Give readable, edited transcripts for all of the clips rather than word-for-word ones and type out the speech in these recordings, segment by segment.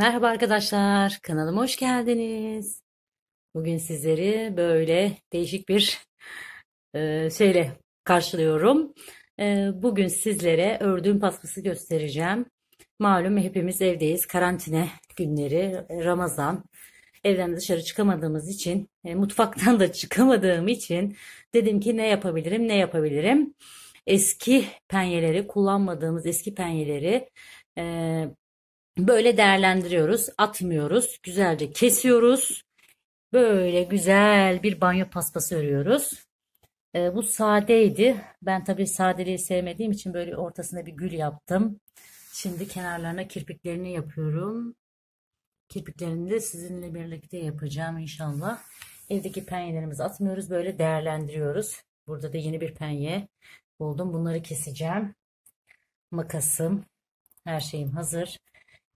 Merhaba arkadaşlar, kanalıma hoş geldiniz. Bugün sizleri böyle değişik bir şeyle karşılıyorum. Bugün sizlere ördüğüm paspası göstereceğim. Malum hepimiz evdeyiz, karantina günleri, Ramazan. Evden dışarı çıkamadığımız için, mutfaktan da çıkamadığım için dedim ki ne yapabilirim. Eski penyeleri, kullanmadığımız eski penyeleri böyle değerlendiriyoruz, atmıyoruz, güzelce kesiyoruz, böyle güzel bir banyo paspası örüyoruz. Bu sadeydi, ben tabii sadeliği sevmediğim için böyle ortasına bir gül yaptım. Şimdi kenarlarına kirpiklerini yapıyorum. Kirpiklerini de sizinle birlikte yapacağım inşallah. Evdeki penyelerimizi atmıyoruz, böyle değerlendiriyoruz. Burada da yeni bir penye buldum, bunları keseceğim. Makasım, her şeyim hazır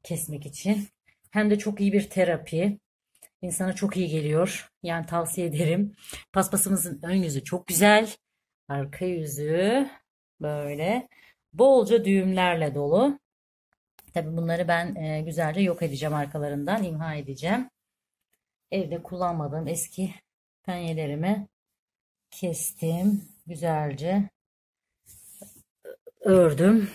kesmek için. Hem de çok iyi bir terapi. İnsana çok iyi geliyor. Yani tavsiye ederim. Paspasımızın ön yüzü çok güzel. Arka yüzü böyle bolca düğümlerle dolu. Tabii bunları ben güzelce yok edeceğim, arkalarından imha edeceğim. Evde kullanmadığım eski penyelerimi kestim. Güzelce ördüm.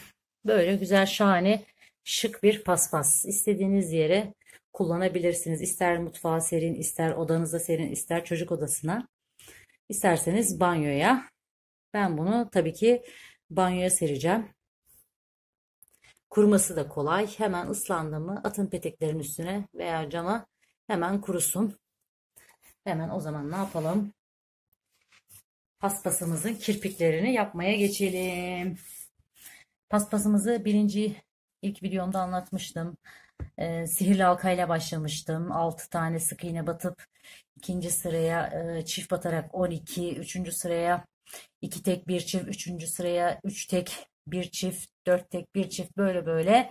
Böyle güzel, şahane, şık bir paspas. İstediğiniz yere kullanabilirsiniz. İster mutfağa serin, ister odanıza serin, ister çocuk odasına, isterseniz banyoya. Ben bunu tabii ki banyoya sereceğim. Kuruması da kolay. Hemen ıslandı mı atın peteklerin üstüne veya cama, hemen kurusun. Hemen o zaman ne yapalım? Paspasımızın kirpiklerini yapmaya geçelim. Paspasımızı ilk videomda anlatmıştım. Sihirli halkayla başlamıştım. 6 tane sık iğne batıp 2. sıraya çift batarak 12, 3. sıraya 2 tek 1 çift, 3. sıraya 3 tek 1 çift, 4 tek 1 çift, böyle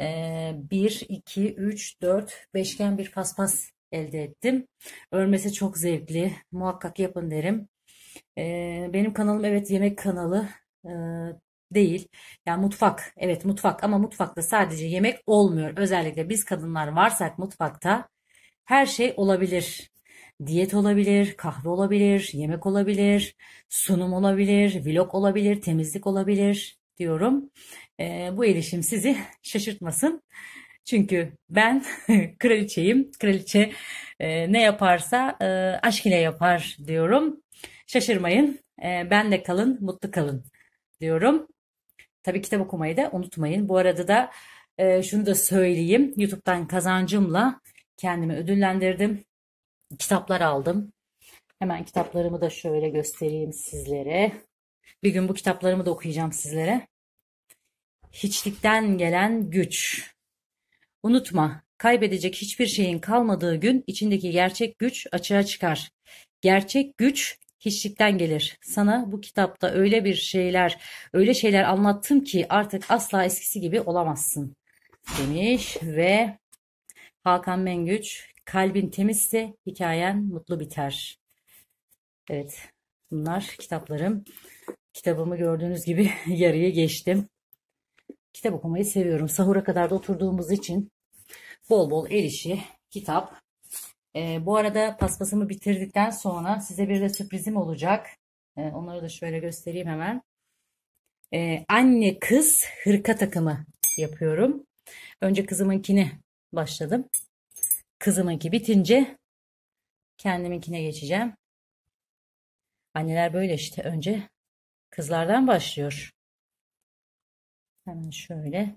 1, 2, 3, 4 beşgen bir paspas elde ettim. Örmesi çok zevkli. Muhakkak yapın derim. Benim kanalım evet yemek kanalı değil. Yani mutfak, evet mutfak, ama mutfakta sadece yemek olmuyor. Özellikle biz kadınlar varsak mutfakta her şey olabilir. Diyet olabilir, kahve olabilir, yemek olabilir, sunum olabilir, vlog olabilir, temizlik olabilir diyorum. Bu erişim sizi şaşırtmasın. Çünkü ben kraliçeyim. Kraliçe ne yaparsa aşk ile yapar diyorum. Şaşırmayın. Benle kalın, mutlu kalın diyorum. Tabii kitap okumayı da unutmayın. Bu arada da şunu da söyleyeyim. YouTube'dan kazancımla kendimi ödüllendirdim. Kitaplar aldım. Hemen kitaplarımı da şöyle göstereyim sizlere. Bir gün bu kitaplarımı da okuyacağım sizlere. Hiçlikten Gelen Güç. Unutma, kaybedecek hiçbir şeyin kalmadığı gün içindeki gerçek güç açığa çıkar. Gerçek güç hiçlikten gelir. Sana bu kitapta öyle şeyler anlattım ki artık asla eskisi gibi olamazsın demiş. Ve Hakan Mengüç, kalbin temizse hikayen mutlu biter. Evet, bunlar kitaplarım. Kitabımı gördüğünüz gibi yarıya geçtim. Kitap okumayı seviyorum. Sahura kadar da oturduğumuz için bol bol el işi, kitap. Bu arada paspasımı bitirdikten sonra size bir de sürprizim olacak. Onları da şöyle göstereyim hemen. Anne kız hırka takımı yapıyorum. Önce kızımınkini başladım. Kızımınki bitince kendiminkine geçeceğim. Anneler böyle işte, önce kızlardan başlıyor. Hemen şöyle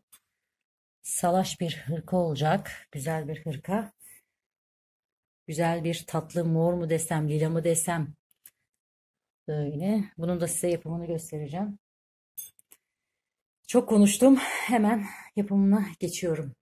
salaş bir hırka olacak. Güzel bir hırka. Güzel bir tatlı mor mu desem, lila mı desem. Böyle. Bunun da size yapımını göstereceğim. Çok konuştum. Hemen yapımına geçiyorum.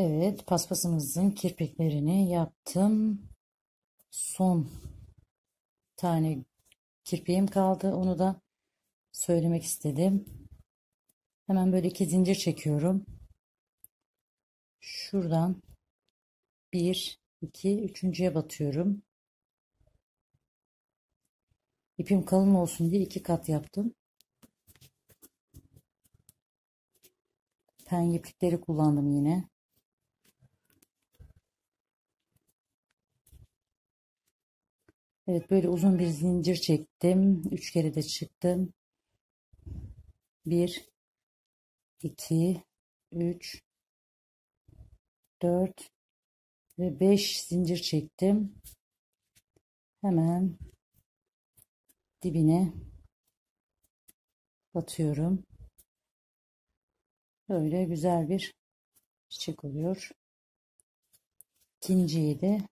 Evet, paspasımızın kirpiklerini yaptım. Son tane kirpiğim kaldı. Onu da söylemek istedim. Hemen böyle iki zincir çekiyorum. Şuradan 1, 2, üçüncüye batıyorum. İpim kalın olsun diye 2 kat yaptım. Pen iplikleri kullandım yine. Evet, böyle uzun bir zincir çektim. 3 kere de çıktım. 1, 2, 3, 4 ve 5 zincir çektim. Hemen dibine batıyorum. Böyle güzel bir çiçek oluyor. İkinciyi de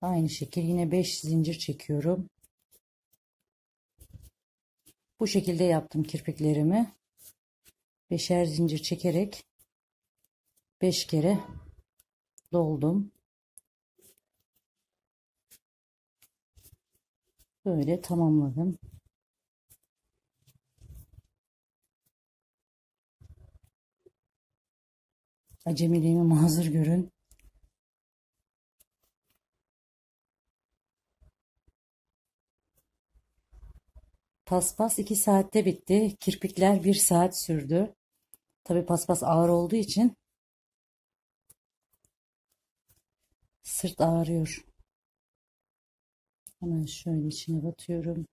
aynı şekil yine 5 zincir çekiyorum. Bu şekilde yaptım kirpiklerimi. 5'er zincir çekerek 5 kere doldum. Böyle tamamladım. Acemiliğimi mazur görün. Paspas 2 saatte bitti. Kirpikler 1 saat sürdü. Tabii paspas ağır olduğu için sırt ağrıyor. Hemen şöyle içine batıyorum.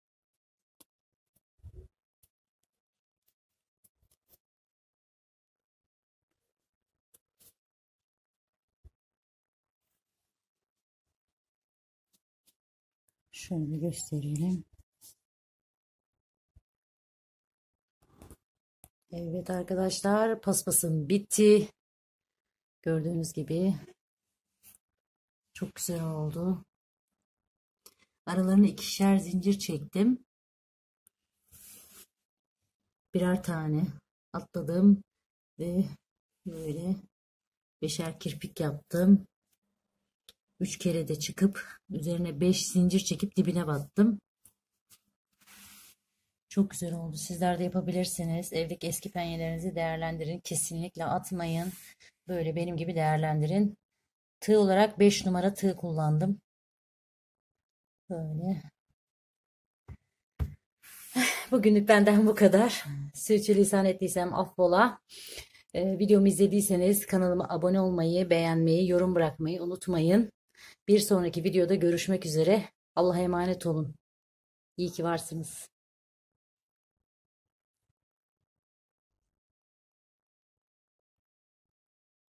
Şöyle gösterelim. Evet arkadaşlar, paspasım bitti. Gördüğünüz gibi çok güzel oldu. Aralarına 2'şer zincir çektim. Birer tane atladım ve böyle 5'er kirpik yaptım. 3 kere de çıkıp üzerine 5 zincir çekip dibine battım. Çok güzel oldu. Sizler de yapabilirsiniz. Evdeki eski penyelerinizi değerlendirin. Kesinlikle atmayın. Böyle benim gibi değerlendirin. Tığ olarak 5 numara tığ kullandım. Böyle. Bugünlük benden bu kadar. Sürçülisan ettiysem affola. Videomu izlediyseniz kanalıma abone olmayı, beğenmeyi, yorum bırakmayı unutmayın. Bir sonraki videoda görüşmek üzere. Allah'a emanet olun. İyi ki varsınız.